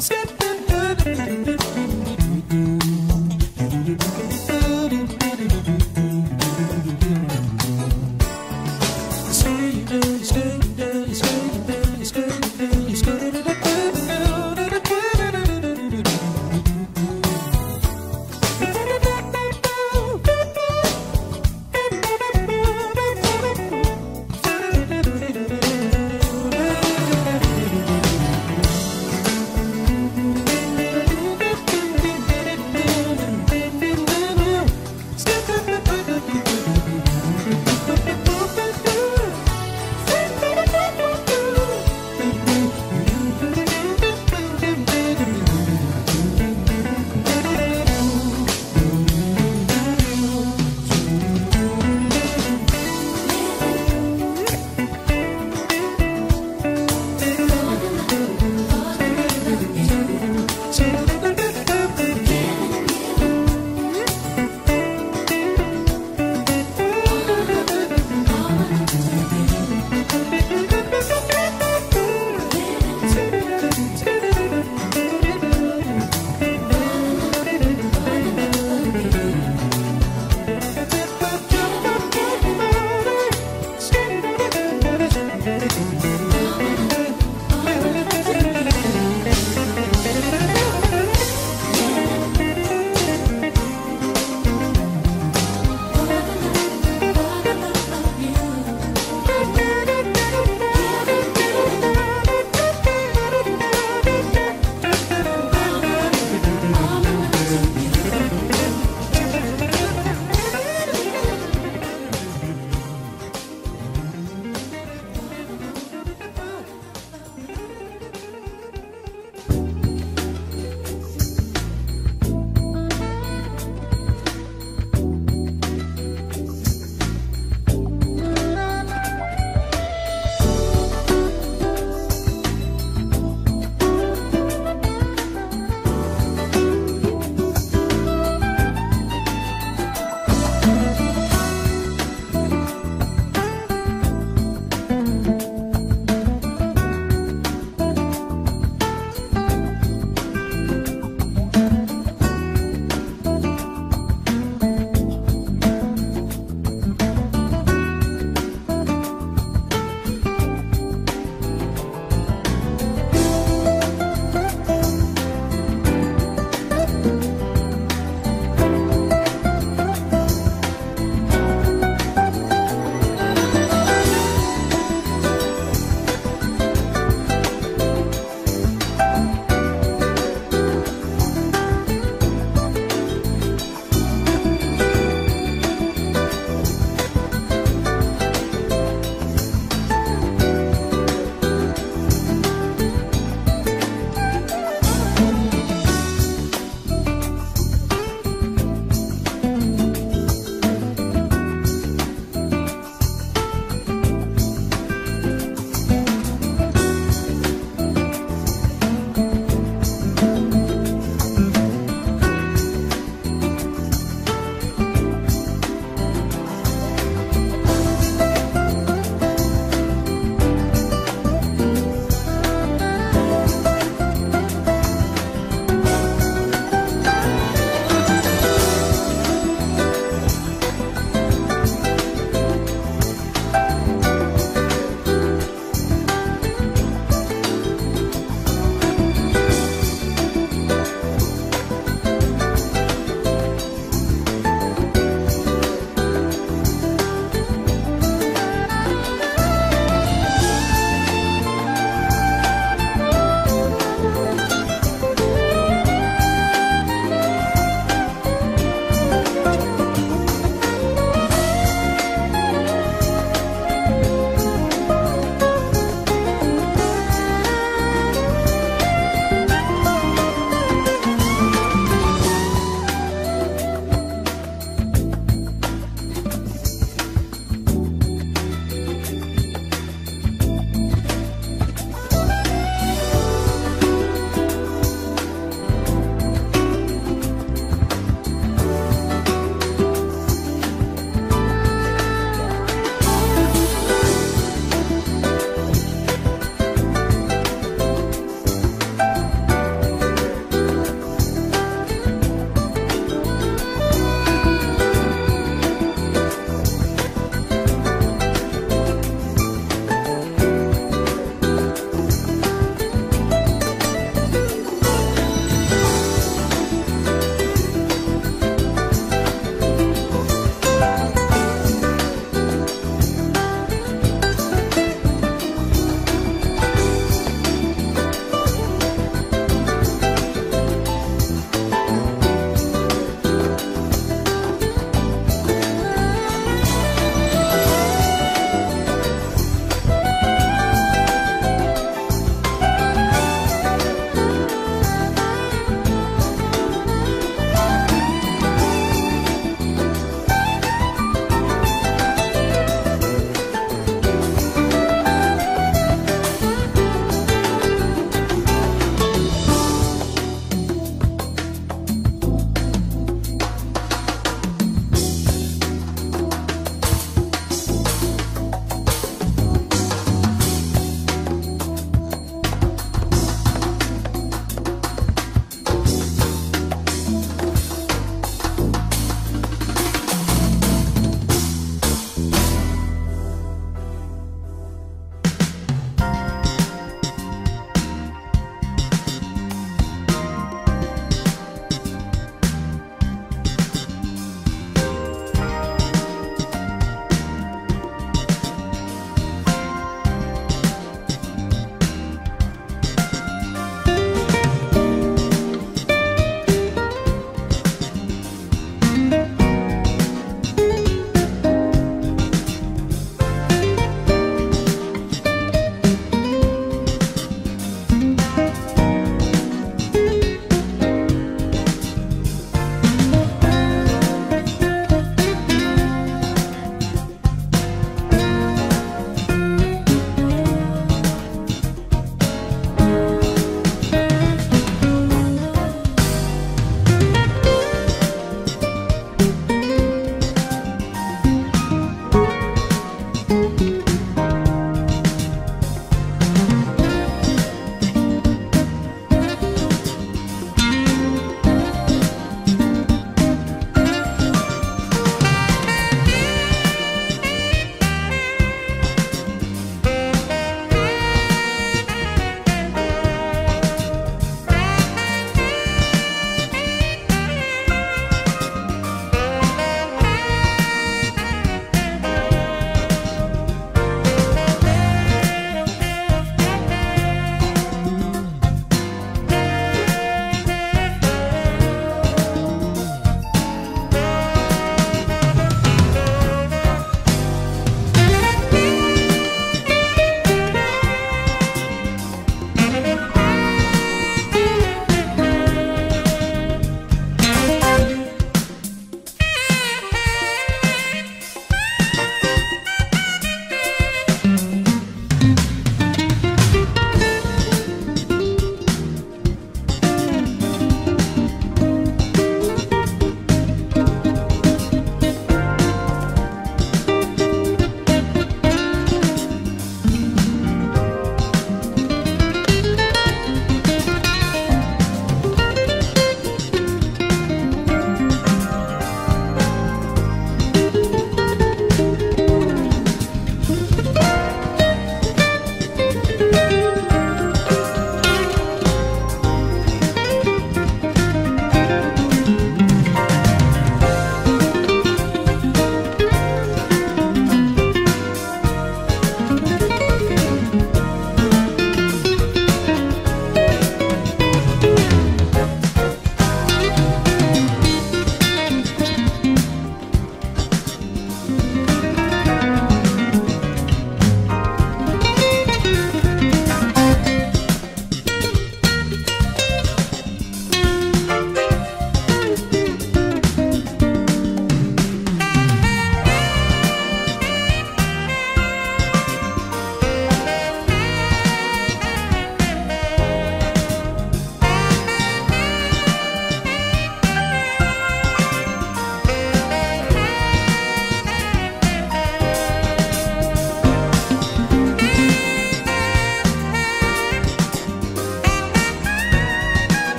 Skip.